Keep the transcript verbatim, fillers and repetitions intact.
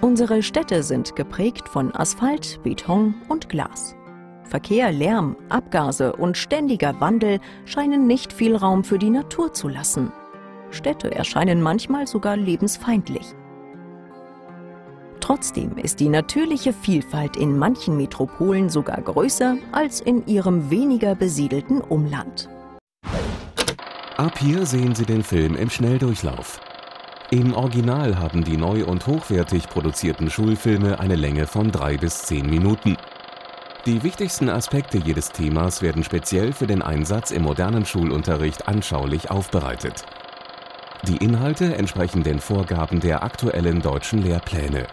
Unsere Städte sind geprägt von Asphalt, Beton und Glas. Verkehr, Lärm, Abgase und ständiger Wandel scheinen nicht viel Raum für die Natur zu lassen. Städte erscheinen manchmal sogar lebensfeindlich. Trotzdem ist die natürliche Vielfalt in manchen Metropolen sogar größer als in ihrem weniger besiedelten Umland. Ab hier sehen Sie den Film im Schnelldurchlauf. Im Original haben die neu und hochwertig produzierten Schulfilme eine Länge von drei bis zehn Minuten. Die wichtigsten Aspekte jedes Themas werden speziell für den Einsatz im modernen Schulunterricht anschaulich aufbereitet. Die Inhalte entsprechen den Vorgaben der aktuellen deutschen Lehrpläne.